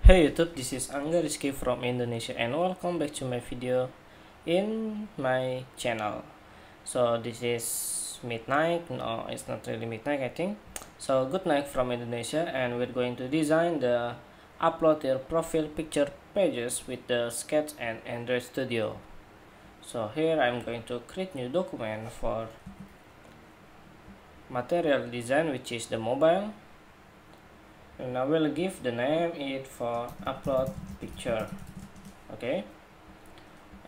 Hey YouTube, this is Angga Risky from Indonesia and welcome back to my video in my channel. So this is midnight, no it's not really midnight I think. So good night from Indonesia, and we're going to design the upload your profile picture pages with the Sketch and Android Studio. So here I'm going to create new document for material design, which is the mobile. And I will give the name it for upload picture. Okay,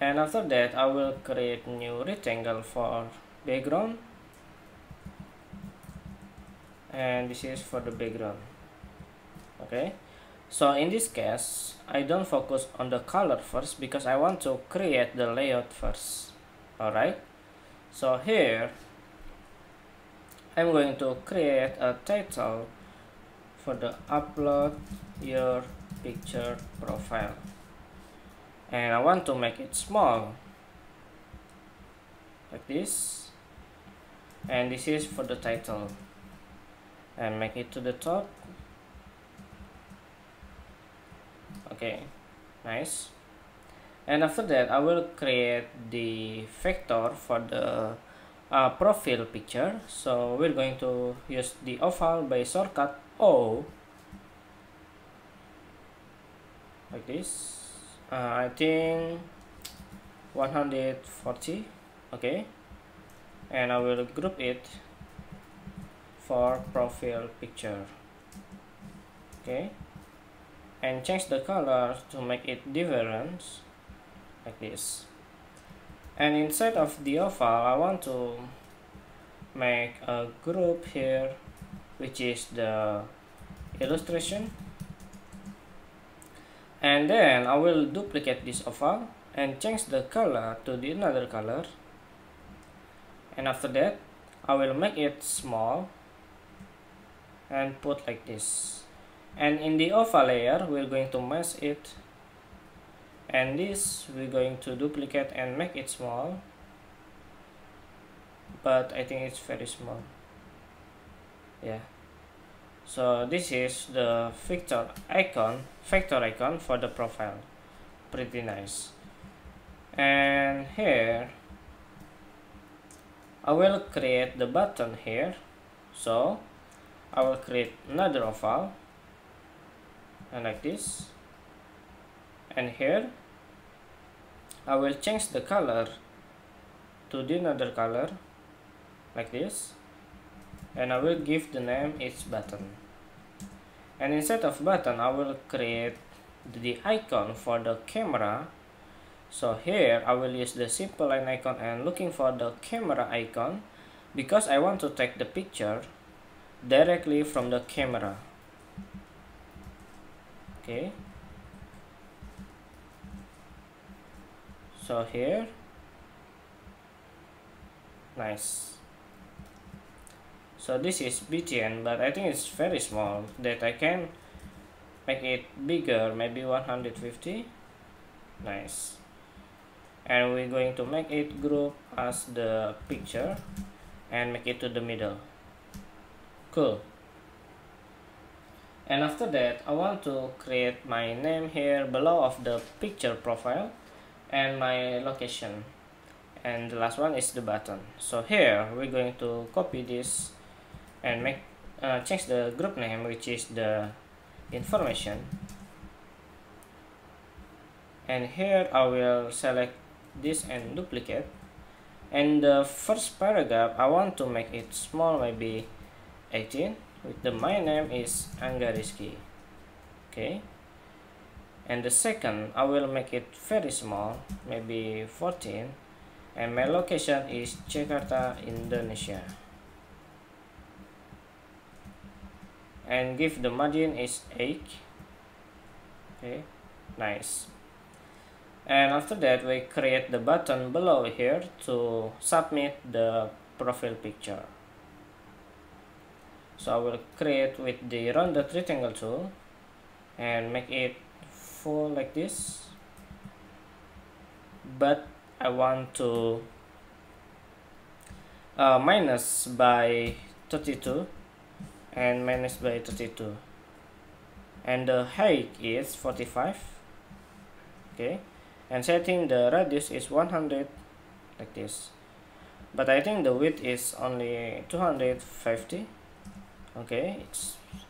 and after that I will create new rectangle for background, and this is for the background. Okay, so in this case I don't focus on the color first because I want to create the layout first. Alright, so here I'm going to create a title for the upload your picture profile, and I want to make it small like this, and this is for the title, and make it to the top. Okay, nice. And after that I will create the vector for the profile picture, so we're going to use the oval by shortcut O like this. I think 140. Okay, and I will group it for profile picture. Okay, and change the color to make it different like this. And inside of the oval I want to make a group here, which is the illustration, and then I will duplicate this oval and change the color to the another color, and after that I will make it small and put like this. And in the oval layer we're going to mask it, and this we're going to duplicate and make it small, but I think it's very small. Yeah, so this is the vector icon for the profile. Pretty nice. And here I will create the button here, so I will create another oval and like this, and here I will change the color to the another color like this, and I will give the name its button. And instead of button I will create the icon for the camera, so here I will use the simple line icon and looking for the camera icon because I want to take the picture directly from the camera. Okay, so here, nice. So this is BTN, but I think it's very small that I can make it bigger, maybe 150. Nice. And we're going to make it group as the picture and make it to the middle. Cool. And after that I want to create my name here below of the picture profile and my location, and the last one is the button. So here we're going to copy this and make change the group name, which is the information, and here I will select this and duplicate, and the first paragraph I want to make it small, maybe 18, with the my name is Angga Risky. Okay, and the second I will make it very small, maybe 14, and my location is Jakarta, Indonesia, and give the margin is 8. Okay, nice. And after that we create the button below here to submit the profile picture, so I will create with the rounded rectangle tool and make it full like this, but I want to minus by 32 and minus by 32, and the height is 45. Okay, and setting the radius is 100 like this, but I think the width is only 250. Okay,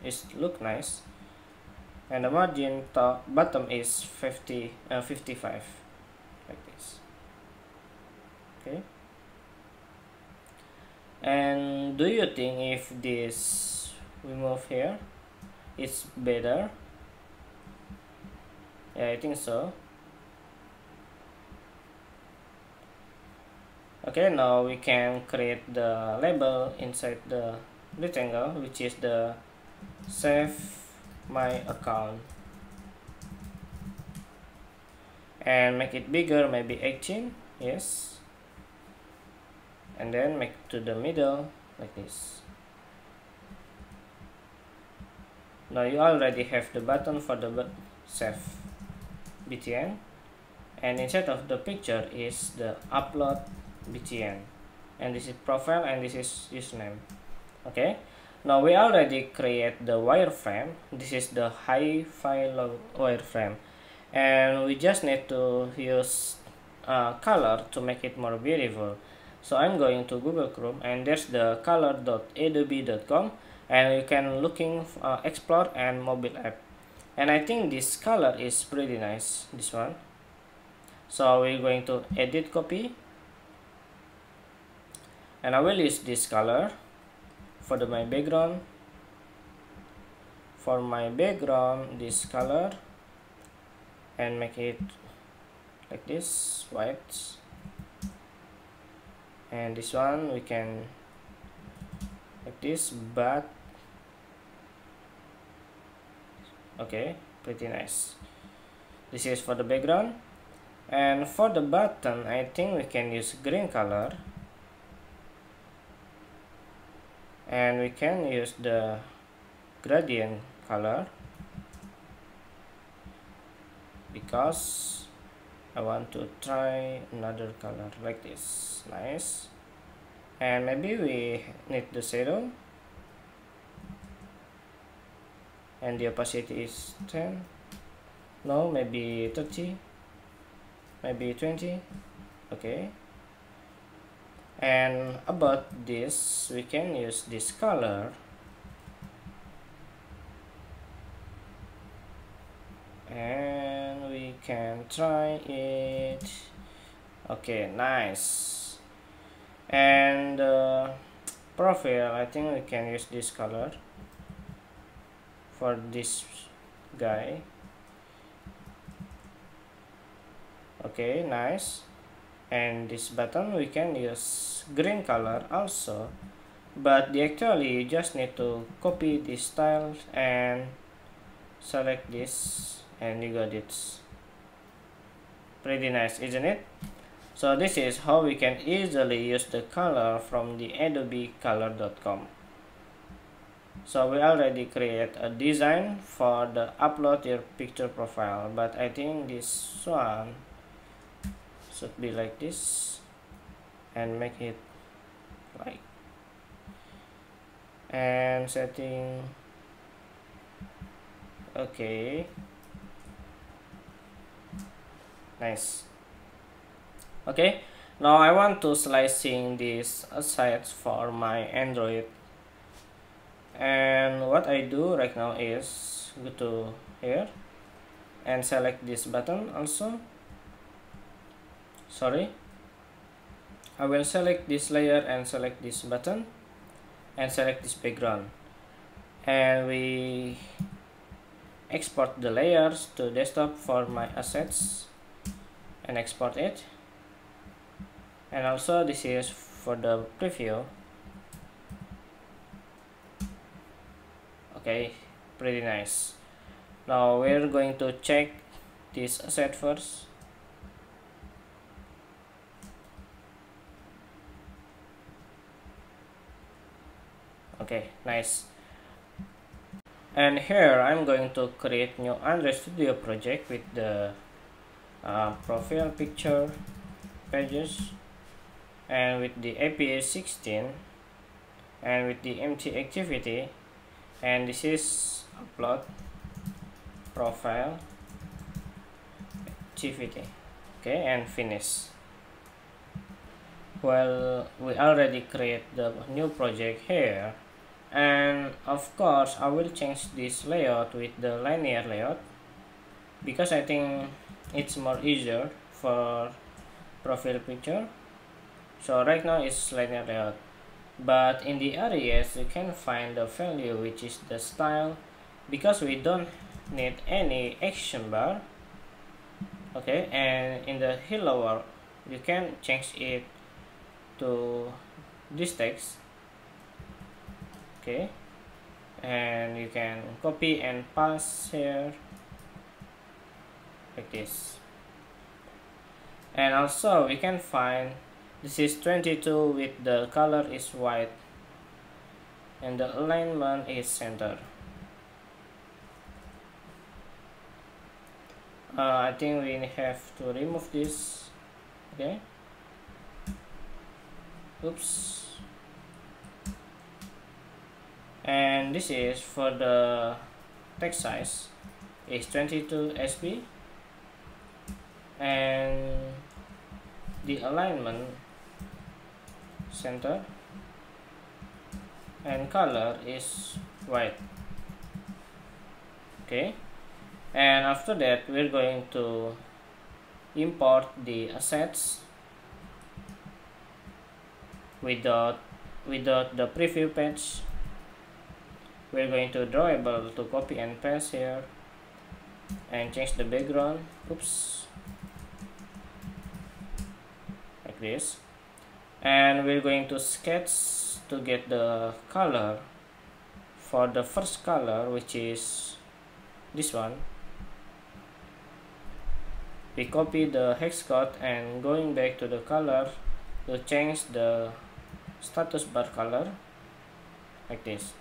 it's look nice, and the margin top bottom is 55 like this. Okay, and do you think if this we move here it's better? Yeah, I think so. Okay, now we can create the label inside the rectangle, which is the save my account, and make it bigger, maybe 18. Yes, and then make to the middle like this. Now you already have the button for the save btn, and inside of the picture is the upload btn, and this is profile and this is username. Okay, now we already create the wireframe. This is the hi-fi wireframe, and we just need to use color to make it more beautiful. So I'm going to Google Chrome, and there's the color.adobe.com, and you can looking explore and mobile app, and I think this color is pretty nice, this one. So we're going to edit copy, and I will use this color for the, my background. For my background, this color, and make it like this, white. And this one we can like this, but okay, pretty nice. This is for the background, and for the button I think we can use green color. And we can use the gradient color because I want to try another color like this. Nice. And maybe we need the shadow, and the opacity is 10. No, maybe 30, maybe 20. Okay. And about this, we can use this color, and we can try it. Okay, nice. And profile, I think we can use this color for this guy. Okay, nice. And this button we can use green color also, but actually you just need to copy this style and select this, and you got it. Pretty nice, isn't it? So this is how we can easily use the color from the adobecolor.com. So we already create a design for the upload your picture profile, but I think this one should be like this, and make it like, and setting. Okay, nice. Okay, now I want to slicing this aside for my Android, and what I do right now is go to here and select this button also. Sorry, I will select this layer and select this button and select this background, and we export the layers to desktop for my assets and export it. And also this is for the preview. Okay, pretty nice. Now we're going to check this asset first. Okay, nice. And here I'm going to create new Android Studio project with the profile picture pages, and with the APA 16, and with the empty activity, and this is upload profile activity. Okay, and finish. Well, we already create the new project here, and of course I will change this layout with the linear layout, because I think it's more easier for profile picture. So right now it's linear layout, but in the areas you can find the value, which is the style, because we don't need any action bar. Okay, and in the hello you can change it to this text. Okay, and you can copy and paste here like this. And also we can find this is 22 with the color is white and the alignment is center. I think we have to remove this. Okay, oops. And this is for the text size is 22 sp, and the alignment center, and color is white. Okay, and after that we're going to import the assets without the preview page. We're going to drawable to copy and paste here and change the background, oops, like this. And we're going to sketch to get the color for the first color, which is this one. We copy the hex code and going back to the color to change the status bar color like this.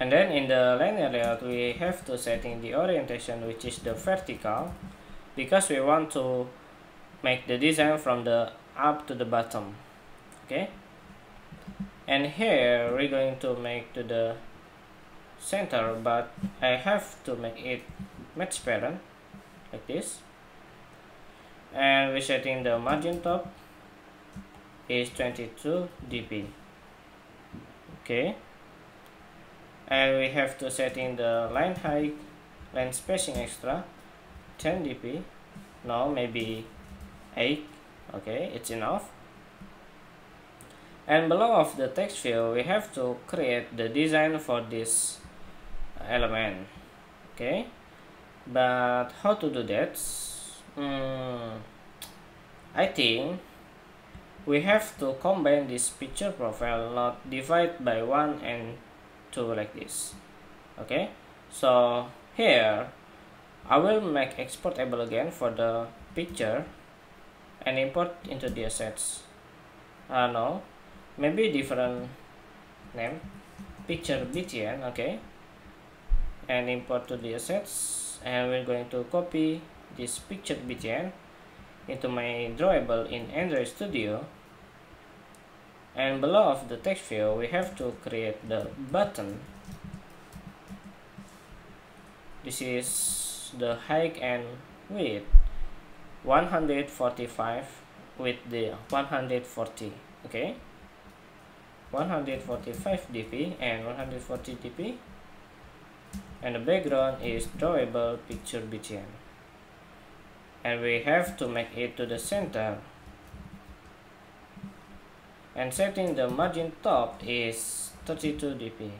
And then in the linear layout we have to set in the orientation, which is the vertical, because we want to make the design from the up to the bottom. Okay, and here we're going to make to the center, but I have to make it match parent like this. And we're setting the margin top is 22 dp. Okay, and we have to set in the line height, line spacing extra 10 dp, no, maybe 8. Okay, it's enough. And below of the text field we have to create the design for this element. Okay, but how to do that? I think we have to combine this picture profile, not divide by 1 and 2 like this. Okay, so here I will make exportable again for the picture and import into the assets. No, maybe different name, picture btn. Okay, and import to the assets, and we're going to copy this picture btn into my drawable in Android Studio. And below of the text field we have to create the button. This is the height and width 145 with the 140. Okay, 145 dp and 140 dp, and the background is drawable picture btn, and we have to make it to the center. And setting the margin top is 32 dp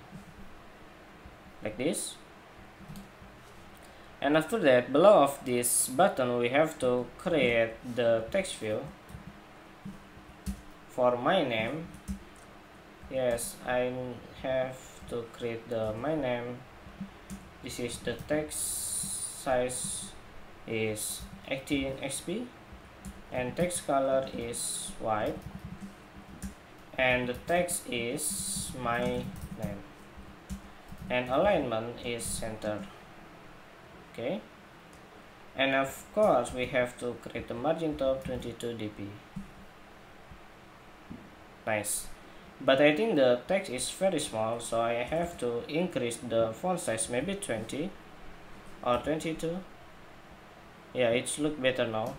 like this. And after that below of this button we have to create the text field for my name. Yes, I have to create the my name. This is the text size is 18 sp, and text color is white, and the text is my name, and alignment is center. Okay, And of course we have to create the margin top 22 dp. Nice, but I think the text is very small, so I have to increase the font size, maybe 20 or 22. Yeah, it's look better now.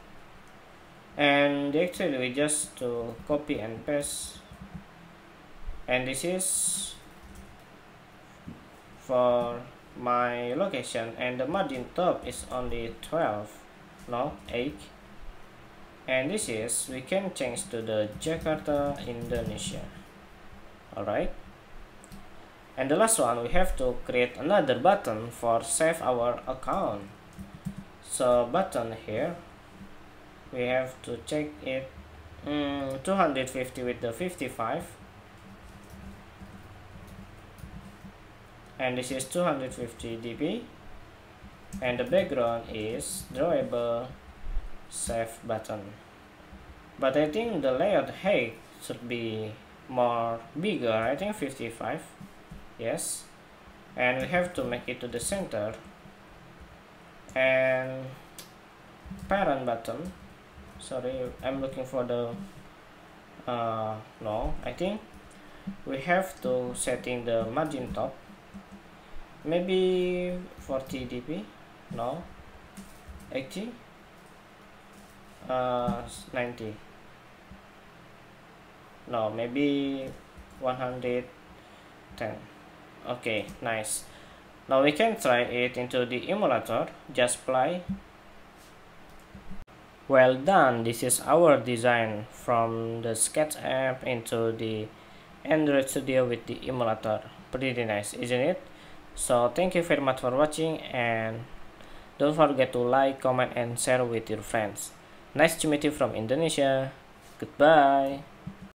And actually we just to copy and paste, and this is for my location, and the margin top is only 12, no 8. And this is we can change to the Jakarta, Indonesia. Alright, and the last one, we have to create another button for save our account. So button here we have to check it 250 with the 55, and this is 250 dB, and the background is drawable save button. But I think the layout height should be more bigger, I think 55. Yes, and we have to make it to the center. And parent button, sorry, I'm looking for the no, I think we have to setting the margin top, maybe 40 dp, no 80, 90, no maybe 110. Okay, nice. Now we can try it into the emulator, just play. Well done, this is our design from the Sketch app into the Android Studio with the emulator. Pretty nice, isn't it? So thank you very much for watching, and don't forget to like, comment and share with your friends. Nice to meet you from Indonesia. Goodbye.